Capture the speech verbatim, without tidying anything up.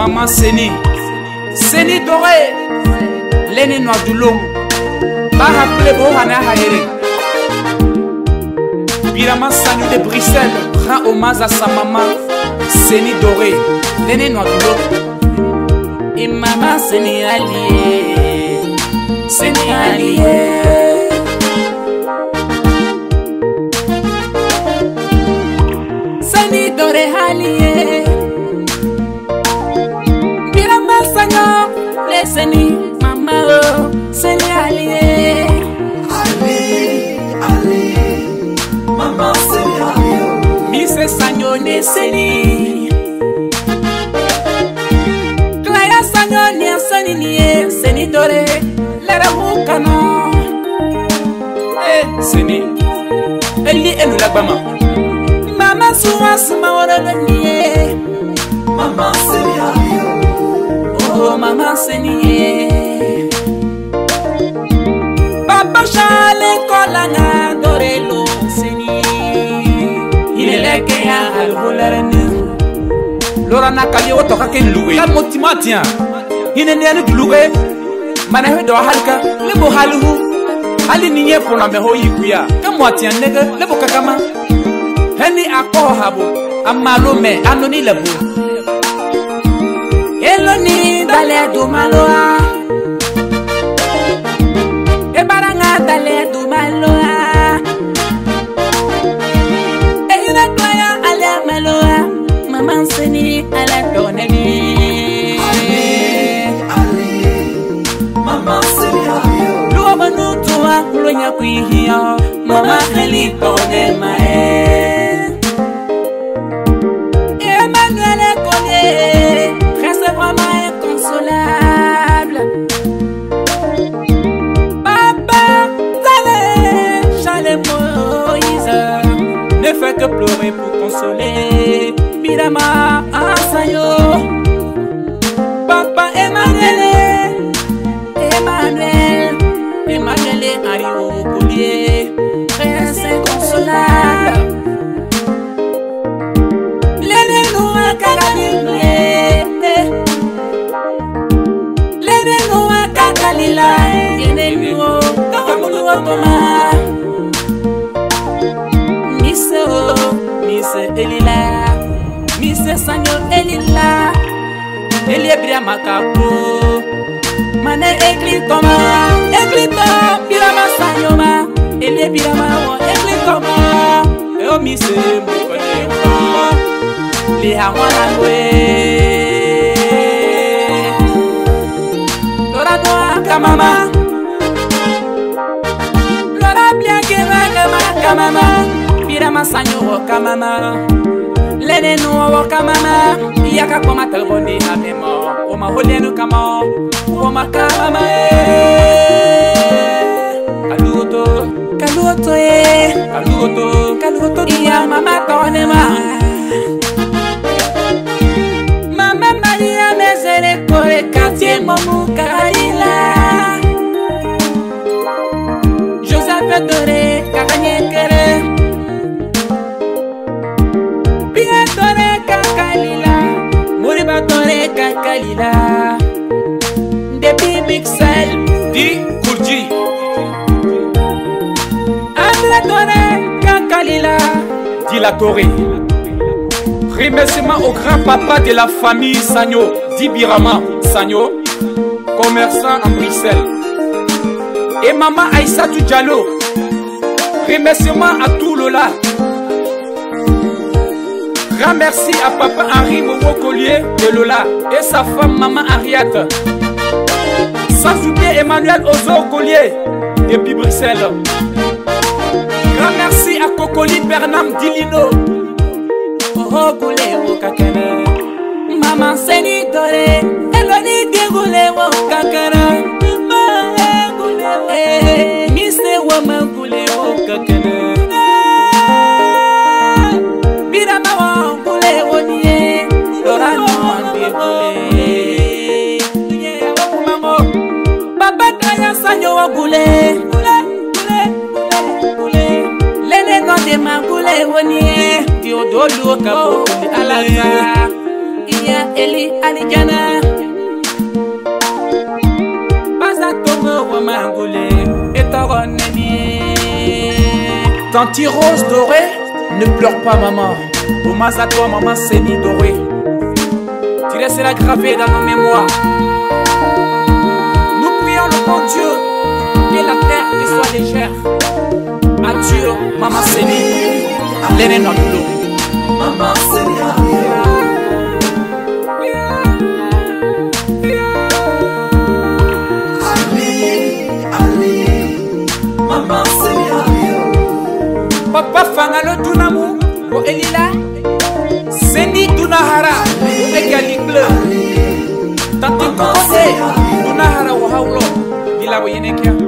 maman Séni, Séni Doré, Léné Noi Doulot, Baraplebo Hanna Haere. Biraman Salut de Bruxelles rend hommage à sa maman Séni Doré, Léné Noi Doulot. Et maman Séni alliée, Séni alliée. Séni Doré allié Biraman Sanga les Séni maman oh Séni allié allié allié maman Séni allié Mise Sagnone Séni Claire Sagnone Séni nié Séni Doré Lara Moukano Eh Séni Eli Elu Lagbama Maman Souas Maorolonié Maman Séni Alio Oh Maman Séni Papa Chale Kolana Dorelo Séni Il est là qu'il y a le volerni Lorana Kayo Toka Loué La Motimatia Il est là qu'il y a le Manewe Dohalka Le Bohalou Ali Nié pour la Mehoyi Kuya Kamotia Nega Le Bokakama Heni akohabo amalome anoni lebo Eloni dale du maloa E baranga dale du maloa E ina toya ale maloa Maman Séni ala toneli Ali Maman Séni ali Luo banu toa lunya kuihia Mama khali tone mae Emmanuel Ozo, reste vraiment inconsolable. Papa, Zalé, Chale Moïse, ne fait que pleurer pour consoler. Biraman Asayo, Papa Emmanuel, Emmanuel, Emmanuel et Harry Moukoulié, reste inconsolable. Miss O, Miss Elila, Miss Sanyo Elila, Elie Biraman Kapo, Mané Eglitoma, Eglitoma, Biraman Sanyoma, Elie Biraman Eglitoma, Oh Miss Moukonema, Li Hawanangwe, Dora Doa Kamama. Kamama, Biraman Sanyo wo kamama, Léné Noi wo kamama, Iyaka koma telboni amemo, Oma holenu kama, Oma kamama eh, Kaluto, Kaluto eh, Kaluto, Kaluto iya mama tonema, Mama Maria mezere kore katie momu kaila. Doré, Kakanye Kere Bia Doré, Kakalila Mouriba Doré, Kakalila Depuis Mixel Di Kourji André Doré, Kakalila Di la Toré Remerciement au grand-papa de la famille Sanyo Di Biraman Sanyo Commerçant à Bruxelles Et maman Aïssatou Diallo, remerciement à tout Lola. Grand merci à papa Harry Moukoulié de Lola et sa femme maman Ariette. Sans oublier Emmanuel Ozo Collier depuis Bruxelles. Grand merci à Kokoli Bernam Dilino. Oh Collier au Kakana. Maman Séni Doré, elle a dit que Collier au Kakana. Mister Woman Gule Okakana Biraman wa Gule Oniye Lorana Wande Gule Mamo Papa Kaya Sanyo wa Gule Gule Gule Gule Gule Léné Noi de ma Gule Oniye Diodolu Okabo Gule Alaza Kenya, Eli, Aligana Bazatoum, Wamangoulé, et Taron Nemi. Tantie Rose Dorée, ne pleure pas maman. Au Mazatoum, maman Séni Doré. Tu laisseras graver dans nos mémoires. Nous prions le bon Dieu, que la terre te soit légère. Adieu, maman Séni, Léné Noi Doulot. Maman Séni Ali, Ali, Maman Séni Papa Fangalo Dunamou, O Elila Séni Dunahara, O Egali Bleu Tanti Kose, Dunahara O Haulo, Bila O Yenekia